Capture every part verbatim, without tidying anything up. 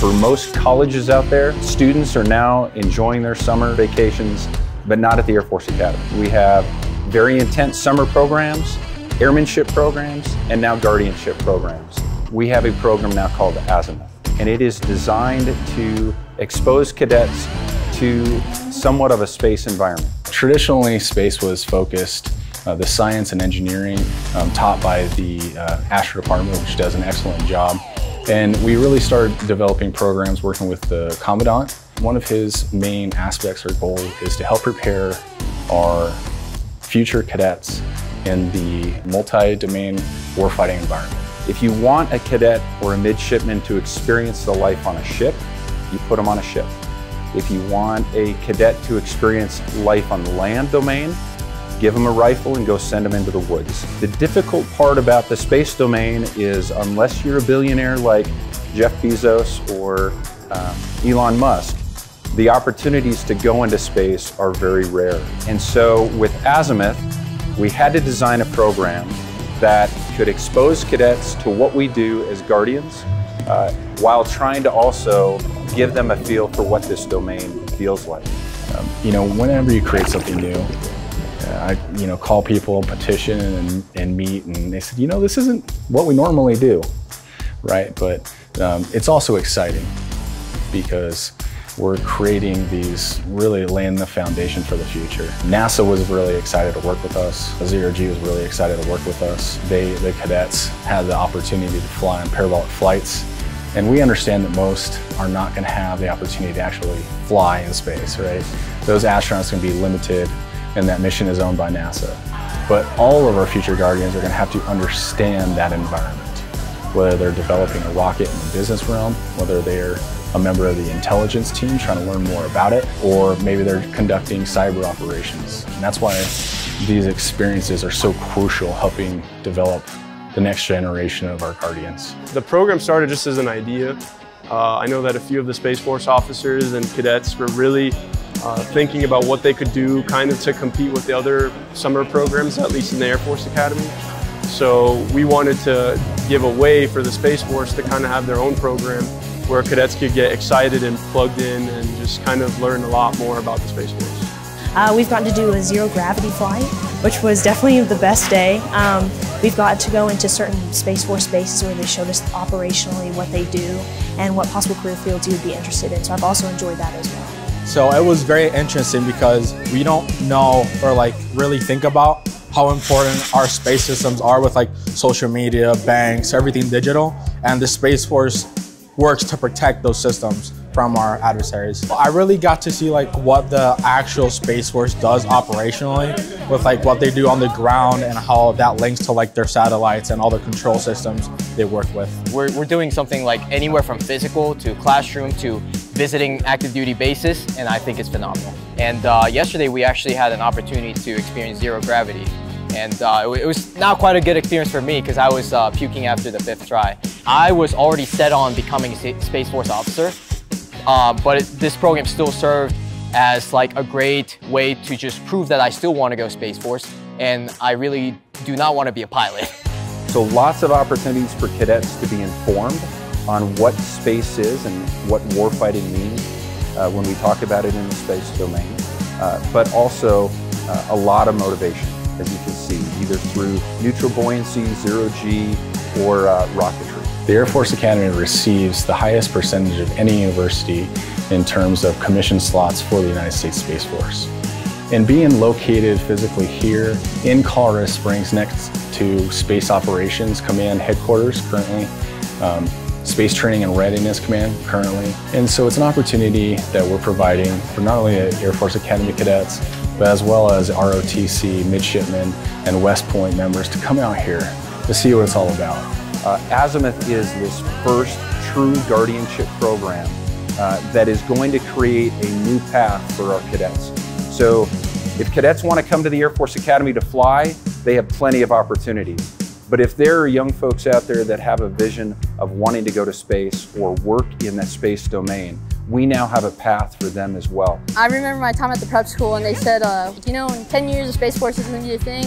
For most colleges out there, students are now enjoying their summer vacations, but not at the Air Force Academy. We have very intense summer programs, airmanship programs, and now guardianship programs. We have a program now called Azimuth, and it is designed to expose cadets to somewhat of a space environment. Traditionally, space was focused Uh, the science and engineering um, taught by the uh, Astra Department, which does an excellent job. And we really started developing programs working with the Commandant. One of his main aspects or goals is to help prepare our future cadets in the multi-domain warfighting environment. If you want a cadet or a midshipman to experience the life on a ship, you put them on a ship. If you want a cadet to experience life on the land domain, give them a rifle and go send them into the woods. The difficult part about the space domain is unless you're a billionaire like Jeff Bezos or um, Elon Musk, the opportunities to go into space are very rare. And so with Azimuth, we had to design a program that could expose cadets to what we do as guardians, uh, while trying to also give them a feel for what this domain feels like. Um, you know, whenever you create something new, I, you know, call people and petition and, and meet, and they said, you know, this isn't what we normally do, right? But um, it's also exciting because we're creating these, really laying the foundation for the future. NASA was really excited to work with us. Zero-G was really excited to work with us. They, the cadets, had the opportunity to fly on parabolic flights. And we understand that most are not going to have the opportunity to actually fly in space, right? Those astronauts can be limited, and that mission is owned by NASA. But all of our future guardians are gonna have to understand that environment, whether they're developing a rocket in the business realm, whether they're a member of the intelligence team trying to learn more about it, or maybe they're conducting cyber operations. And that's why these experiences are so crucial, helping develop the next generation of our guardians. The program started just as an idea. Uh, I know that a few of the Space Force officers and cadets were really Uh, thinking about what they could do kind of to compete with the other summer programs, at least in the Air Force Academy. So we wanted to give a way for the Space Force to kind of have their own program where cadets could get excited and plugged in and just kind of learn a lot more about the Space Force. Uh, we've gotten to do a zero gravity flight, which was definitely the best day. Um, we've got to go into certain Space Force bases where they showed us operationally what they do and what possible career fields you would be interested in. So I've also enjoyed that as well. So it was very interesting because we don't know or like really think about how important our space systems are with like social media, banks, everything digital. And the Space Force works to protect those systems from our adversaries. I really got to see like what the actual Space Force does operationally with like what they do on the ground and how that links to like their satellites and all the control systems they work with. We're, we're doing something like anywhere from physical to classroom to visiting active duty bases, and I think it's phenomenal. And uh, yesterday we actually had an opportunity to experience zero gravity. And uh, it was not quite a good experience for me because I was uh, puking after the fifth try. I was already set on becoming a Space Force officer. Uh, but it, this program still served as like a great way to just prove that I still want to go Space Force, and I really do not want to be a pilot. So lots of opportunities for cadets to be informed on what space is and what warfighting means uh, when we talk about it in the space domain, uh, but also uh, a lot of motivation, as you can see, either through neutral buoyancy, zero-G, or uh, rocketry. The Air Force Academy receives the highest percentage of any university in terms of commission slots for the United States Space Force. And being located physically here in Colorado Springs next to Space Operations Command Headquarters currently, um, Space Training and Readiness Command currently. And so it's an opportunity that we're providing for not only the Air Force Academy cadets, but as well as R O T C, midshipmen, and West Point members to come out here to see what it's all about. Uh, Azimuth is this first true guardianship program uh, that is going to create a new path for our cadets. So if cadets want to come to the Air Force Academy to fly, they have plenty of opportunities. But if there are young folks out there that have a vision of wanting to go to space or work in that space domain, we now have a path for them as well. I remember my time at the prep school and they said, uh, you know, in ten years the Space Force is going to be a thing.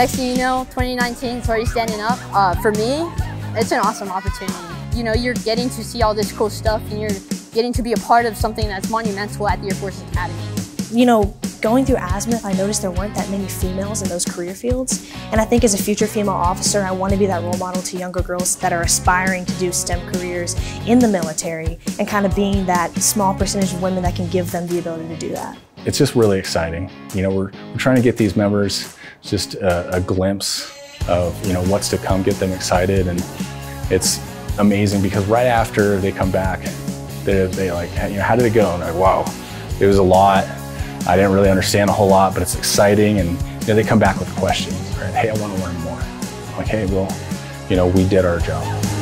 Next thing you know, twenty nineteen is already standing up. Uh, for me, it's an awesome opportunity. you know, you're getting to see all this cool stuff and you're getting to be a part of something that's monumental at the Air Force Academy. You know, going through Azimuth, I noticed there weren't that many females in those career fields. And I think as a future female officer, I want to be that role model to younger girls that are aspiring to do STEM careers in the military and kind of being that small percentage of women that can give them the ability to do that. It's just really exciting. You know, we're, we're trying to get these members just a, a glimpse of, you know, what's to come, get them excited. And it's amazing because right after they come back, they, they like, you know, how did it go? And like, wow, it was a lot. I didn't really understand a whole lot, but it's exciting. And you know, they come back with questions, right? Hey, I want to learn more. Like, hey, well, you know, we did our job.